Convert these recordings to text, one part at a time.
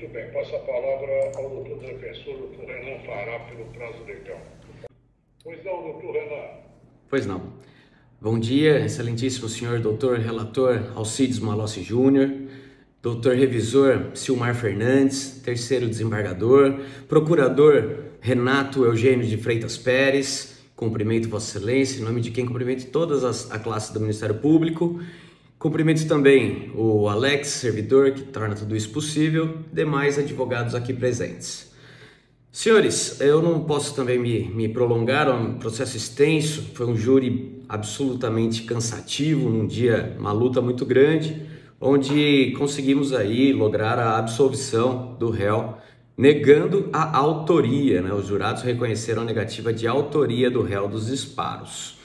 Muito bem, passo a palavra ao doutor professor, doutor Renan Farah, pelo prazo legal. Pois não, doutor Renan. Pois não. Bom dia, excelentíssimo senhor doutor relator Alcides Malossi Júnior, doutor revisor Silmar Fernandes, terceiro desembargador, procurador Renato Eugênio de Freitas Pérez, cumprimento Vossa Excelência, em nome de quem cumprimento todas a classe do Ministério Público. Cumprimento também o Alex, servidor, que torna tudo isso possível, demais advogados aqui presentes. Senhores, eu não posso também me prolongar, é um processo extenso, foi um júri absolutamente cansativo, num dia, uma luta muito grande, onde conseguimos aí lograr a absolvição do réu, negando a autoria, né? Os jurados reconheceram a negativa de autoria do réu dos disparos.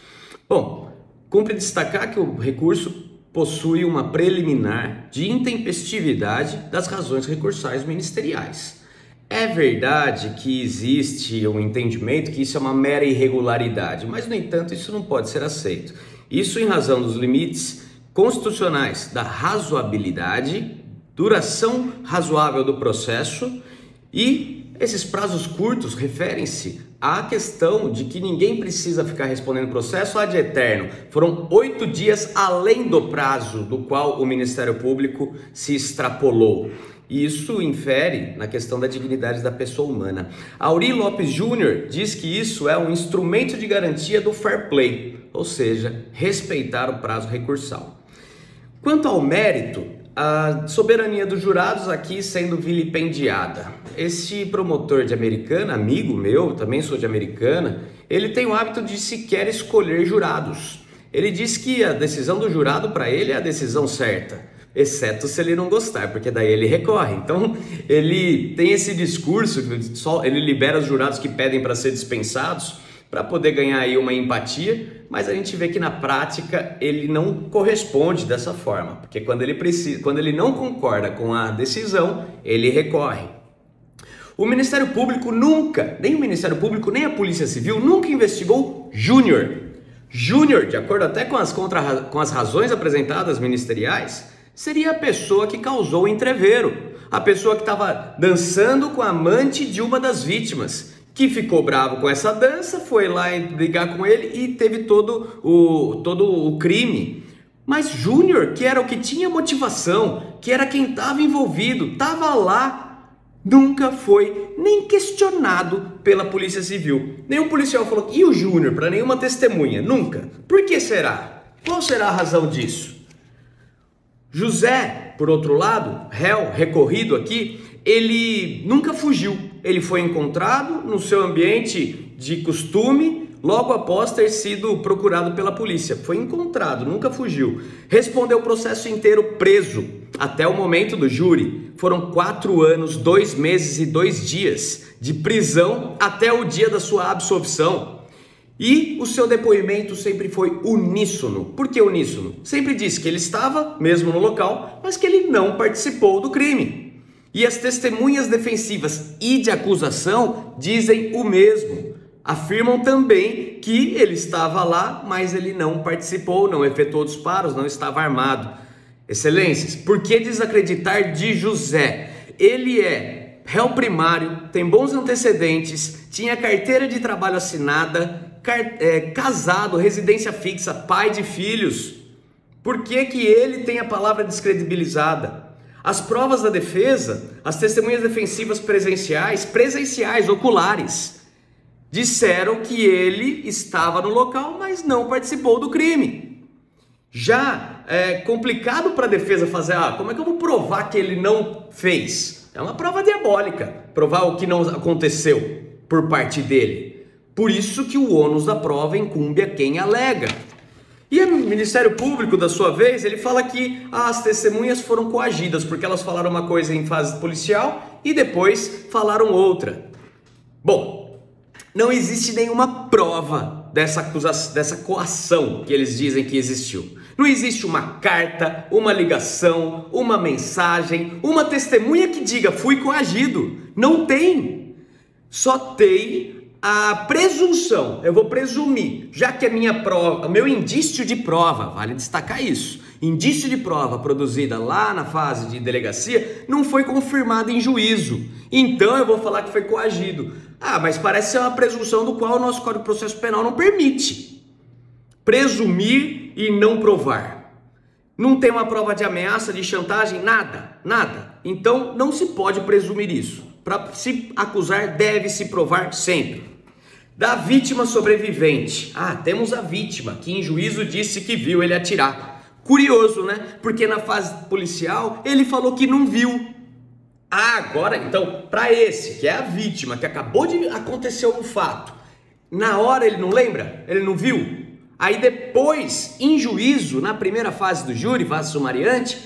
Bom, cumpre destacar que o recurso possui uma preliminar de intempestividade das razões recursais ministeriais. É verdade que existe um entendimento que isso é uma mera irregularidade, mas, no entanto, isso não pode ser aceito. Isso em razão dos limites constitucionais da razoabilidade, duração razoável do processo, e esses prazos curtos referem-se à questão de que ninguém precisa ficar respondendo o processo ad eterno. Foram 8 dias além do prazo do qual o Ministério Público se extrapolou. E isso infere na questão da dignidade da pessoa humana. Auri Lopes Júnior diz que isso é um instrumento de garantia do fair play, ou seja, respeitar o prazo recursal. Quanto ao mérito, a soberania dos jurados aqui sendo vilipendiada. Esse promotor de Americana, amigo meu, também sou de Americana, ele tem o hábito de sequer escolher jurados. Ele diz que a decisão do jurado para ele é a decisão certa, exceto se ele não gostar, porque daí ele recorre. Então ele tem esse discurso, ele libera os jurados que pedem para ser dispensados, para poder ganhar aí uma empatia, mas a gente vê que na prática ele não corresponde dessa forma, porque quando ele não concorda com a decisão, ele recorre. O Ministério Público nunca, nem o Ministério Público, nem a Polícia Civil, nunca investigou Júnior. Júnior, de acordo até com as razões apresentadas ministeriais, seria a pessoa que causou o entrevero, a pessoa que estava dançando com a amante de uma das vítimas, que ficou bravo com essa dança, foi lá brigar com ele e teve todo o crime. Mas Júnior, que era o que tinha motivação, que era quem estava envolvido, estava lá, nunca foi nem questionado pela Polícia Civil. Nenhum policial falou, e o Júnior, para nenhuma testemunha, nunca. Por que será? Qual será a razão disso? José, por outro lado, réu, recorrido aqui, ele nunca fugiu, ele foi encontrado no seu ambiente de costume logo após ter sido procurado pela polícia, foi encontrado, nunca fugiu, respondeu o processo inteiro preso até o momento do júri, foram 4 anos, 2 meses e 2 dias de prisão até o dia da sua absolvição. E o seu depoimento sempre foi uníssono. Por que uníssono? Sempre disse que ele estava mesmo no local, mas que ele não participou do crime. E as testemunhas defensivas e de acusação dizem o mesmo. Afirmam também que ele estava lá, mas ele não participou, não efetuou disparos, não estava armado. Excelências, por que desacreditar de José? Ele é réu primário, tem bons antecedentes, tinha carteira de trabalho assinada, casado, residência fixa, pai de filhos. Por que que ele tem a palavra descredibilizada? As provas da defesa, as testemunhas defensivas presenciais, oculares, disseram que ele estava no local, mas não participou do crime. Já é complicado para a defesa fazer, como é que eu vou provar que ele não fez? É uma prova diabólica, provar o que não aconteceu por parte dele. Por isso que o ônus da prova incumbe a quem alega. E o Ministério Público, da sua vez, ele fala que as testemunhas foram coagidas, porque elas falaram uma coisa em fase policial e depois falaram outra. Bom, não existe nenhuma prova dessa coação que eles dizem que existiu. Não existe uma carta, uma ligação, uma mensagem, uma testemunha que diga fui coagido. Não tem. Só tem a presunção, eu vou presumir, já que a meu indício de prova, vale destacar isso, indício de prova produzida lá na fase de delegacia não foi confirmado em juízo, então eu vou falar que foi coagido. Ah, mas parece ser uma presunção do qual o nosso Código de Processo Penal não permite. Presumir e não provar. Não tem uma prova de ameaça, de chantagem, nada, nada. Então não se pode presumir isso. Para se acusar, deve-se provar sempre. Da vítima sobrevivente. Ah, temos a vítima que em juízo disse que viu ele atirar. Curioso, né? Porque na fase policial ele falou que não viu. Ah, agora, então, para esse que é a vítima, que acabou de acontecer um fato, na hora ele não lembra? Ele não viu? Aí depois, em juízo, na primeira fase do júri, fase sumariante,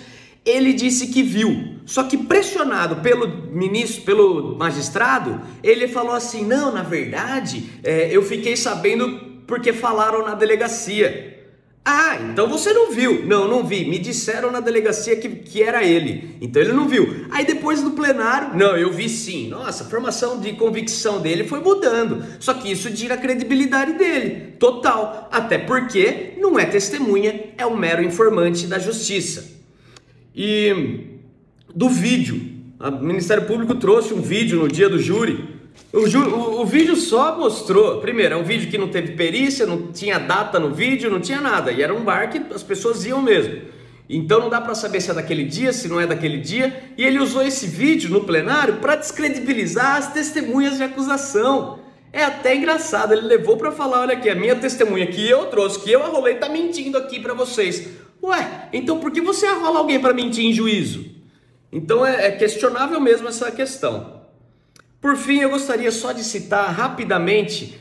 ele disse que viu. Só que pressionado pelo ministro, pelo magistrado, ele falou assim, não, na verdade, eu fiquei sabendo porque falaram na delegacia. Ah, então você não viu. Não, não vi. Me disseram na delegacia que era ele. Então ele não viu. Aí depois do plenário, não, eu vi sim. Nossa, a formação de convicção dele foi mudando. Só que isso tira a credibilidade dele. Total. Até porque não é testemunha, é um mero informante da justiça. E do vídeo. O Ministério Público trouxe um vídeo no dia do júri. O vídeo só mostrou, primeiro, é um vídeo que não teve perícia, não tinha data no vídeo, não tinha nada, e era um bar que as pessoas iam mesmo, então não dá para saber se é daquele dia, se não é daquele dia, e ele usou esse vídeo no plenário para descredibilizar as testemunhas de acusação. É até engraçado, ele levou para falar, olha aqui, a minha testemunha que eu trouxe, que eu arrolei, tá mentindo aqui para vocês. Ué, então por que você arrola alguém para mentir em juízo? Então é questionável mesmo essa questão. Por fim, eu gostaria só de citar rapidamente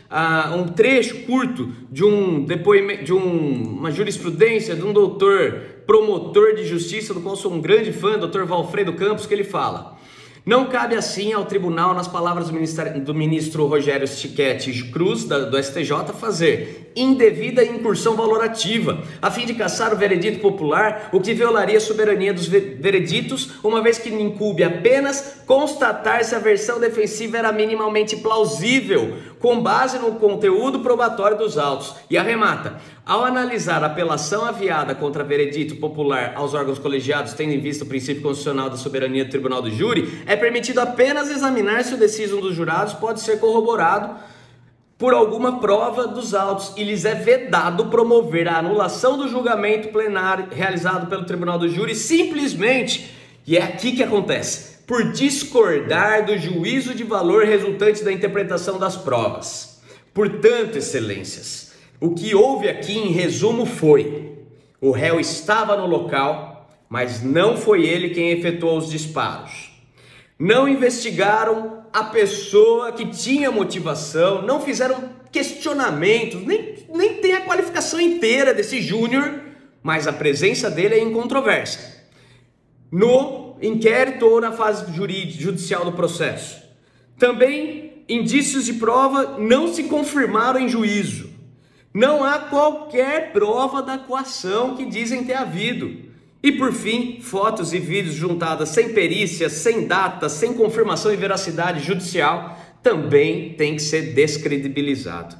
um trecho curto de uma jurisprudência de um doutor promotor de justiça, do qual sou um grande fã, doutor Valfredo Campos, que ele fala: não cabe assim ao tribunal, nas palavras do ministro Rogério Sticchetti Cruz, do STJ, fazer indevida incursão valorativa, a fim de cassar o veredito popular, o que violaria a soberania dos vereditos, uma vez que incumbe apenas constatar se a versão defensiva era minimamente plausível, com base no conteúdo probatório dos autos. E arremata: ao analisar a apelação aviada contra veredito popular aos órgãos colegiados, tendo em vista o princípio constitucional da soberania do tribunal do júri, é permitido apenas examinar se o decisum dos jurados pode ser corroborado por alguma prova dos autos, e lhes é vedado promover a anulação do julgamento plenário realizado pelo tribunal do júri simplesmente, e é aqui que acontece, por discordar do juízo de valor resultante da interpretação das provas. Portanto, excelências, o que houve aqui, em resumo, foi: o réu estava no local, mas não foi ele quem efetuou os disparos. Não investigaram a pessoa que tinha motivação, não fizeram questionamentos, nem tem a qualificação inteira desse Júnior, mas a presença dele é incontroversa. No inquérito ou na fase judicial do processo. Também indícios de prova não se confirmaram em juízo. Não há qualquer prova da coação que dizem ter havido. E por fim, fotos e vídeos juntadas sem perícia, sem data, sem confirmação e veracidade judicial, também tem que ser descredibilizado.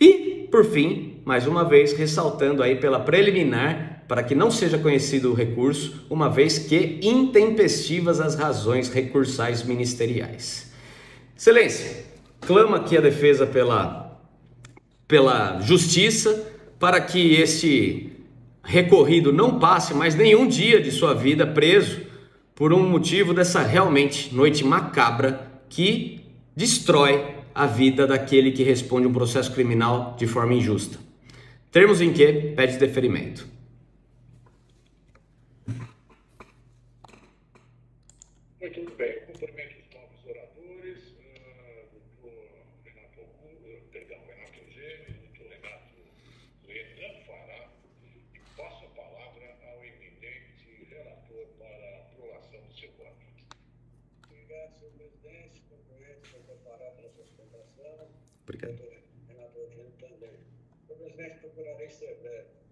E por fim, mais uma vez, ressaltando aí pela preliminar, para que não seja conhecido o recurso, uma vez que intempestivas as razões recursais ministeriais. Excelência, clama aqui a defesa pela justiça, para que este recorrido não passe mais nenhum dia de sua vida preso por um motivo dessa realmente noite macabra que destrói a vida daquele que responde um processo criminal de forma injusta. Termos em que pede deferimento. Muito bem, cumprimento os novos oradores, Renato Eugênio, doutor Renan Farah, e passo a palavra ao eminente relator para a aprovação do seu voto. Obrigado, senhor presidente, cumprimento o doutor Farah pela sua sustentação. Obrigado. Doutor Renato Eugênio também. Senhor presidente, procurarei ser breve.